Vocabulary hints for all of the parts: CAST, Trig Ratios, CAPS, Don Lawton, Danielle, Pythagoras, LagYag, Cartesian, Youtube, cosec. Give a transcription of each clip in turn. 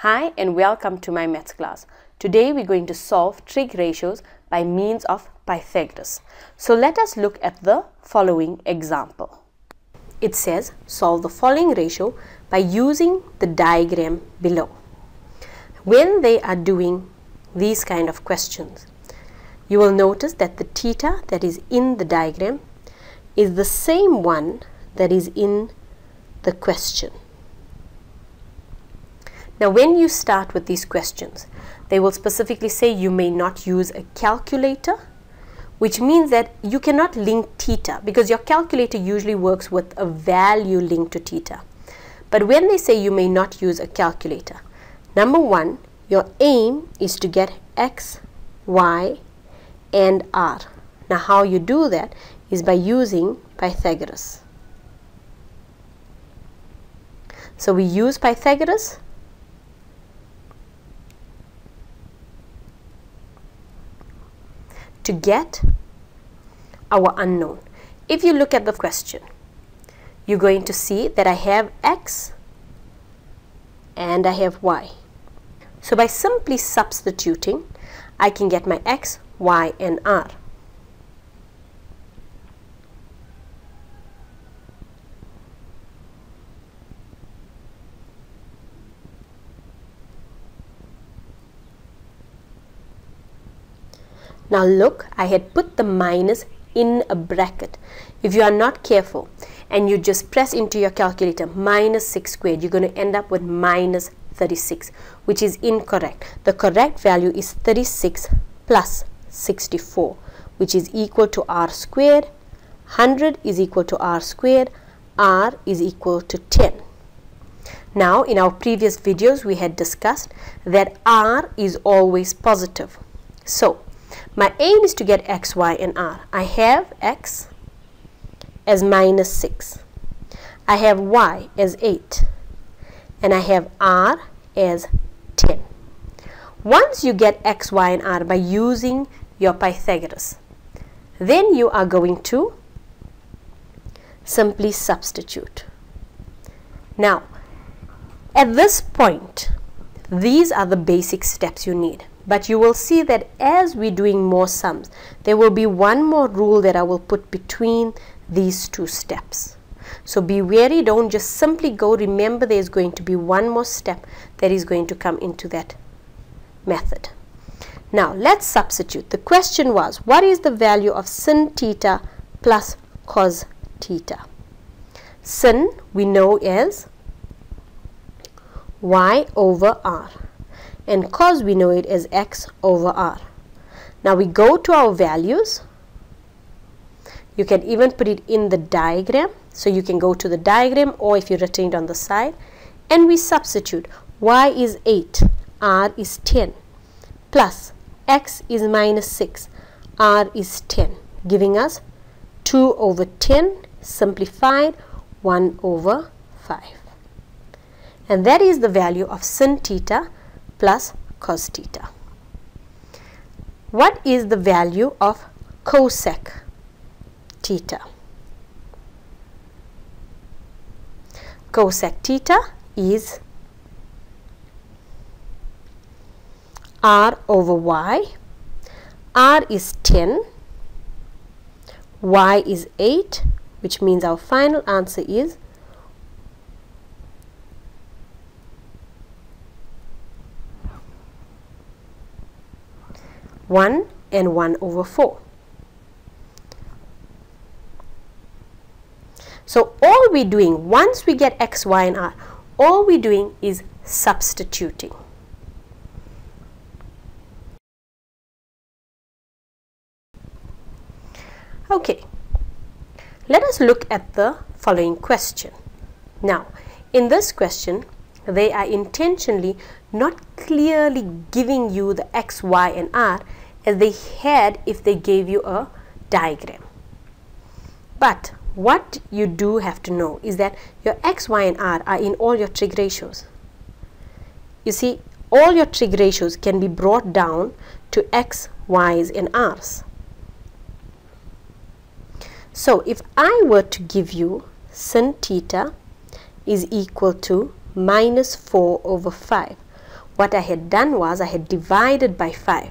Hi and welcome to my maths class. Today we're going to solve trig ratios by means of Pythagoras. So let us look at the following example. It says solve the following ratio by using the diagram below. When they are doing these kind of questions, you will notice that the theta that is in the diagram is the same one that is in the question. Now, when you start with these questions, they will specifically say you may not use a calculator, which means that you cannot link theta because your calculator usually works with a value linked to theta. But when they say you may not use a calculator, number one, your aim is to get x, y, and r. Now, how you do that is by using Pythagoras. So we use Pythagoras. To get our unknown. If you look at the question, you're going to see that I have x and I have y. So by simply substituting, I can get my x, y, and r. Now look, I had put the minus in a bracket. If you are not careful and you just press into your calculator minus 6 squared, you're going to end up with minus 36, which is incorrect. The correct value is 36 plus 64, which is equal to r squared. 100 is equal to r squared. R is equal to 10. Now, in our previous videos, we had discussed that r is always positive. So, my aim is to get x, y, and r. I have x as minus 6. I have y as 8. And I have r as 10. Once you get x, y, and r by using your Pythagoras, then you are going to simply substitute. Now, at this point, these are the basic steps you need. But you will see that as we're doing more sums, there will be one more rule that I will put between these two steps. So be wary, don't just simply go. Remember, there's going to be one more step that is going to come into that method. Now, let's substitute. The question was, what is the value of sin theta plus cos theta? Sin, we know, is y over r. And cos, we know it as x over r. Now we go to our values. You can even put it in the diagram. So you can go to the diagram, or if you're written it on the side. And we substitute. Y is 8. R is 10. Plus x is minus 6. R is 10. Giving us 2 over 10. Simplified 1 over 5. And that is the value of sin theta plus cos theta. What is the value of cosec theta? Cosec theta is r over y. R is 10, y is 8, which means our final answer is one and 1/4. So all we're doing, once we get x, y, and r, all we're doing is substituting. Okay, let us look at the following question. Now, in this question, they are intentionally not clearly giving you the x, y, and r as they had if they gave you a diagram. But what you do have to know is that your x, y, and r are in all your trig ratios. You see, all your trig ratios can be brought down to x, y's, and r's. So if I were to give you sin theta is equal to minus 4 over 5, What I had done was I had divided by 5,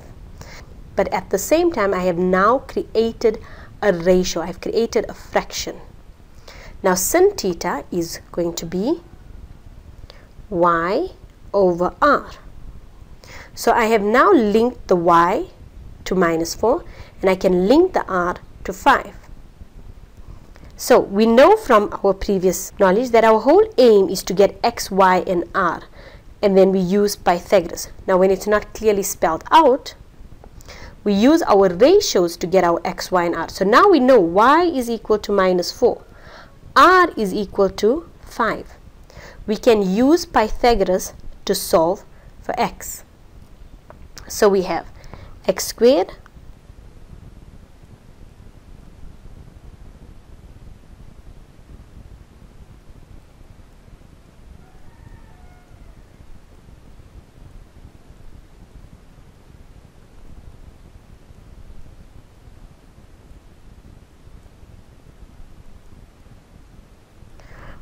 but at the same time I have now created a ratio, I've created a fraction. Now sin theta is going to be y over r. So I have now linked the y to -4 and I can link the r to 5. So we know from our previous knowledge that our whole aim is to get x, y and r, and then we use Pythagoras. Now when it's not clearly spelled out, we use our ratios to get our x, y and r. So now we know y is equal to -4, r is equal to 5. We can use Pythagoras to solve for x. So we have x squared .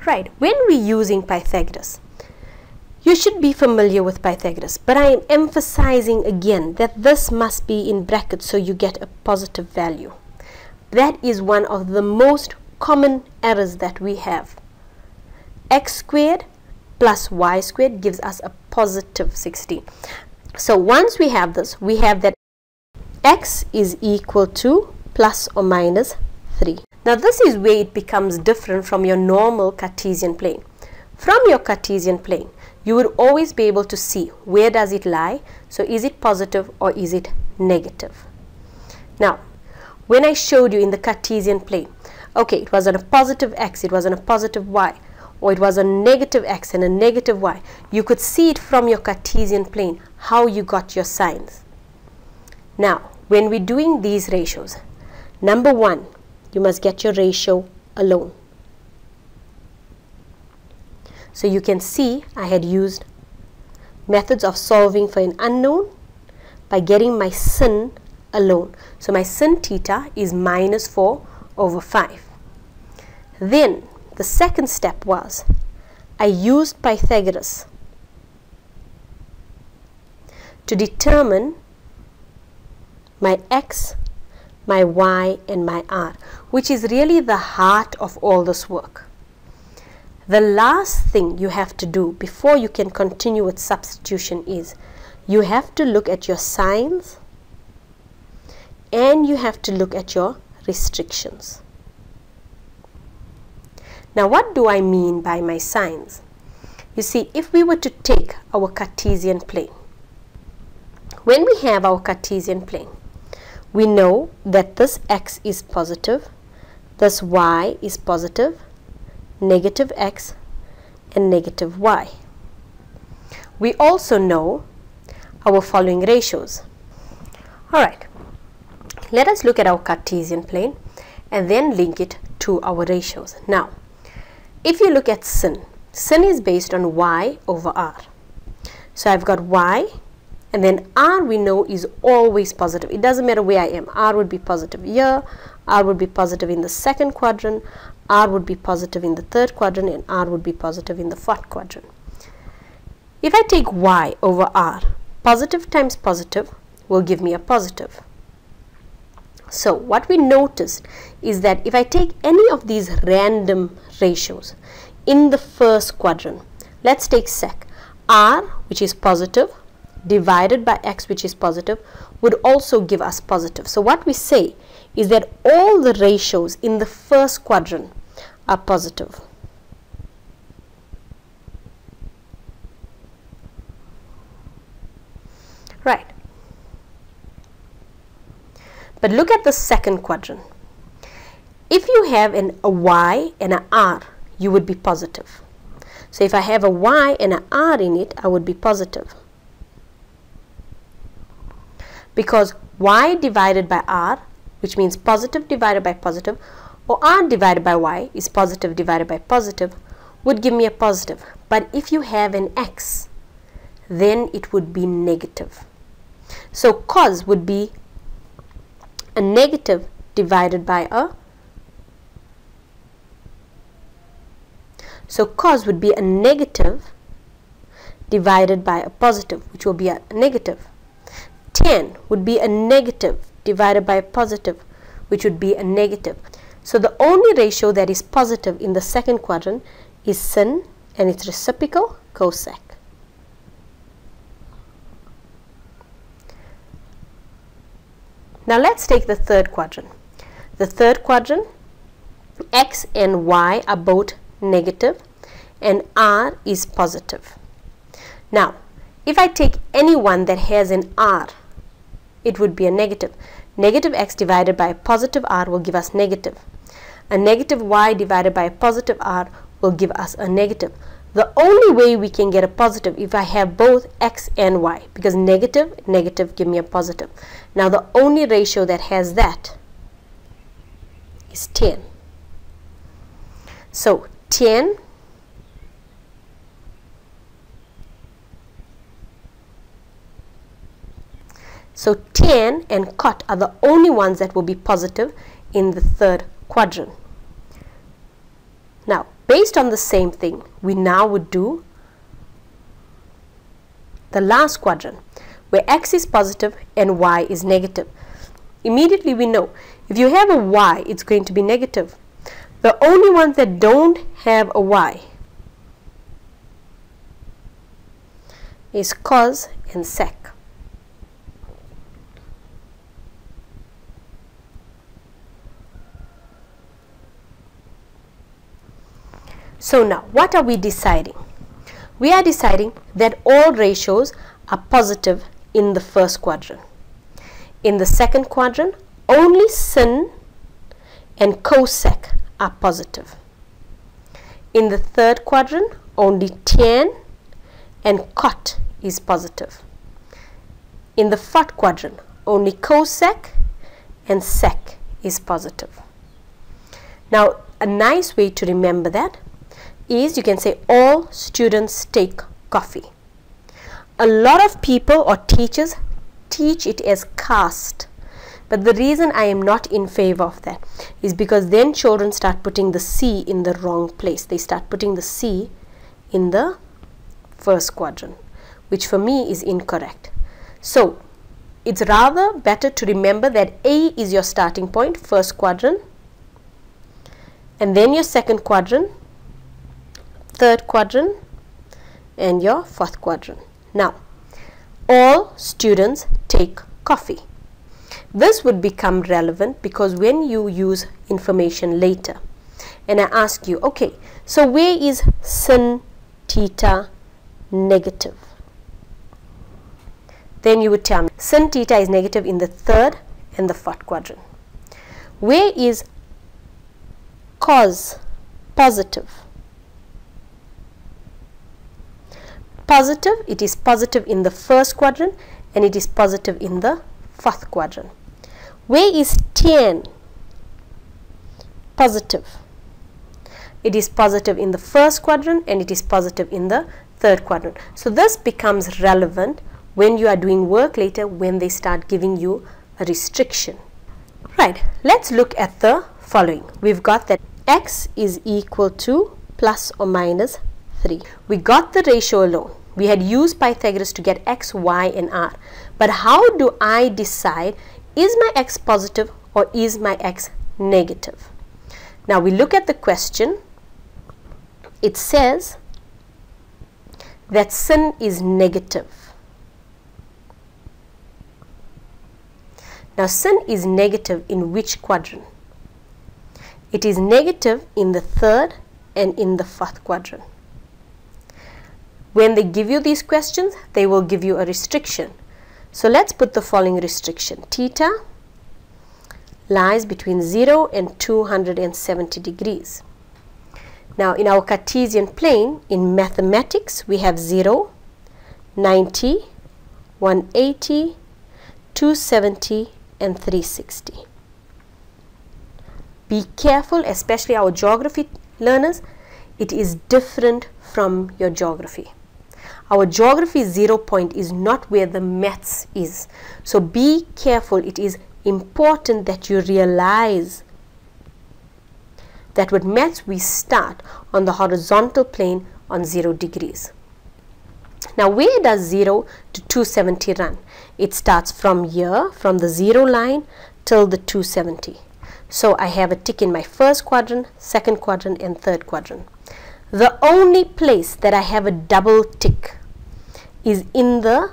Right, when we're using Pythagoras, you should be familiar with Pythagoras, but I am emphasizing again that this must be in brackets so you get a positive value. That is one of the most common errors that we have. X squared plus y squared gives us a positive 16. So once we have this, we have that x is equal to ±3. Now this is where it becomes different from your normal Cartesian plane. From your Cartesian plane, you would always be able to see where does it lie. So is it positive or is it negative? Now, when I showed you in the Cartesian plane, okay, it was on a positive x, it was on a positive y, or it was on negative x and a negative y. You could see it from your Cartesian plane, how you got your signs. Now, when we're doing these ratios, number one, you must get your ratio alone. So you can see I had used methods of solving for an unknown by getting my sin alone. So my sin theta is -4/5. Then the second step was I used Pythagoras to determine my x, my y and my r, which is really the heart of all this work. The last thing you have to do before you can continue with substitution is you have to look at your signs and you have to look at your restrictions. Now what do I mean by my signs? You see, if we were to take our Cartesian plane, when we have our Cartesian plane, we know that this x is positive, this y is positive, negative x and negative y. We also know our following ratios. Alright, let us look at our Cartesian plane and then link it to our ratios. Now, if you look at sin, sin is based on y over r. So I've got y. And then r we know is always positive. It doesn't matter where I am. R would be positive here, r would be positive in the second quadrant, r would be positive in the third quadrant, and r would be positive in the fourth quadrant. If I take y over r, positive times positive will give me a positive. So what we noticed is that if I take any of these random ratios in the first quadrant, let's take sec, r which is positive divided by x which is positive would also give us positive. So what we say is that all the ratios in the first quadrant are positive. Right. But look at the second quadrant. If you have a y and a r, you would be positive. So if I have a y and a r in it, I would be positive, because y divided by r, which means positive divided by positive, or r divided by y is positive divided by positive, would give me a positive. But if you have an x, then it would be negative. So cos would be a negative divided by a, so cos would be a negative divided by a positive, which will be a negative. 10 would be a negative divided by a positive, which would be a negative. So the only ratio that is positive in the second quadrant is sin and its reciprocal cosec. Now let's take the third quadrant. The third quadrant, x and y are both negative and r is positive. Now, if I take any one that has an r, it would be a negative. Negative x divided by a positive r will give us negative. A negative y divided by a positive r will give us a negative. The only way we can get a positive if I have both x and y, because negative give me a positive. Now the only ratio that has that is 10. So 10 and cot are the only ones that will be positive in the third quadrant. Now, based on the same thing, we now would do the last quadrant where x is positive and y is negative. Immediately we know if you have a y, it's going to be negative. The only ones that don't have a y is cos and sec. So now, what are we deciding? We are deciding that all ratios are positive in the first quadrant. In the second quadrant, only sin and cosec are positive. In the third quadrant, only tan and cot is positive. In the fourth quadrant, only cosec and sec is positive. Now, a nice way to remember that is you can say all students take coffee. A lot of people or teachers teach it as CAST, but the reason I am not in favor of that is because then children start putting the C in the wrong place. They start putting the C in the first quadrant, which for me is incorrect. So it's rather better to remember that A is your starting point, first quadrant, and then your second quadrant, third quadrant, and your fourth quadrant. Now, all students take coffee. This would become relevant because when you use information later and I ask you, okay, so where is sin theta negative? Then you would tell me sin theta is negative in the third and the fourth quadrant. Where is cos positive? Positive, it is positive in the first quadrant and it is positive in the fourth quadrant. Where is tan positive? It is positive in the first quadrant and it is positive in the third quadrant. So this becomes relevant when you are doing work later, when they start giving you a restriction. Right, let's look at the following. We've got that x is equal to plus or minus 3. We got the ratio alone. We had used Pythagoras to get x, y, and r. But how do I decide is my x positive or is my x negative? Now we look at the question. It says that sin is negative. Now sin is negative in which quadrant? It is negative in the third and in the fourth quadrant. When they give you these questions, they will give you a restriction. So let's put the following restriction. Theta lies between 0 and 270 degrees. Now in our Cartesian plane, in mathematics, we have 0, 90, 180, 270, and 360. Be careful, especially our geography learners. It is different from your geography. Our geography 0 point is not where the maths is. So be careful. It is important that you realize that with maths we start on the horizontal plane on 0 degrees. Now where does 0 to 270 run? It starts from here, from the 0 line till the 270. So I have a tick in my first quadrant, second quadrant and third quadrant. The only place that I have a double tick is in the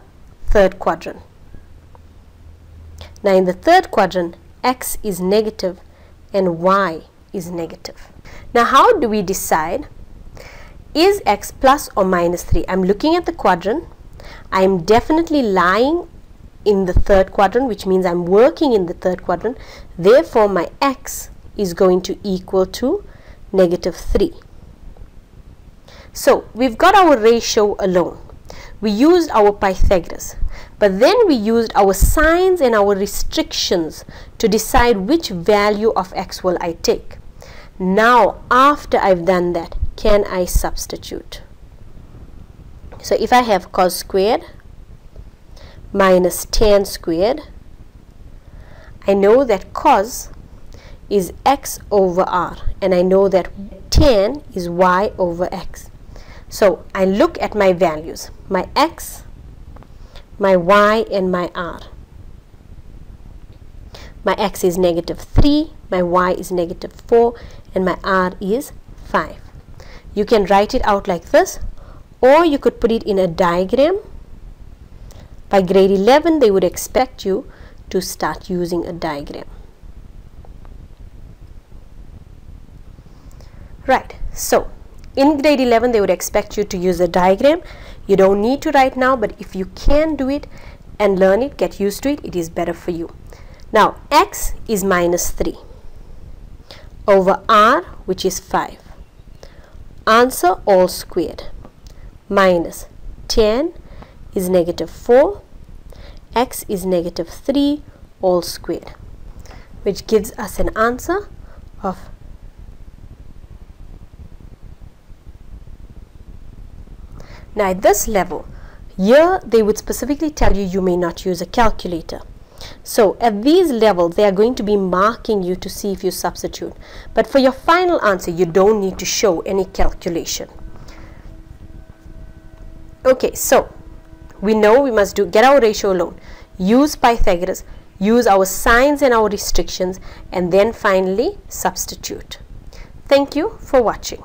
third quadrant. Now in the third quadrant, x is negative and y is negative. Now how do we decide is x plus or minus 3? I'm looking at the quadrant. I'm definitely lying in the third quadrant, which means I'm working in the third quadrant. Therefore, my x is going to equal to negative 3. So we've got our ratio alone. We used our Pythagoras, but then we used our signs and our restrictions to decide which value of x will I take. Now, after I've done that, can I substitute? So if I have cos squared minus tan squared, I know that cos is x over r and I know that tan is y over x. So I look at my values, my x, my y and my r. My x is negative 3, my y is negative 4 and my r is 5. You can write it out like this, or you could put it in a diagram. By grade 11 they would expect you to start using a diagram. Right, so in grade 11 they would expect you to use a diagram. You don't need to right now, but if you can do it and learn it, get used to it, it is better for you. Now x is minus 3 over r, which is 5. Answer all squared minus tan is negative 4, x is negative 3 all squared, which gives us an answer of . Now at this level here they would specifically tell you you may not use a calculator. So at these levels they are going to be marking you to see if you substitute, but for your final answer you don't need to show any calculation. Okay, so we know we must get our ratio alone, use Pythagoras, use our signs and our restrictions, and then finally substitute. Thank you for watching.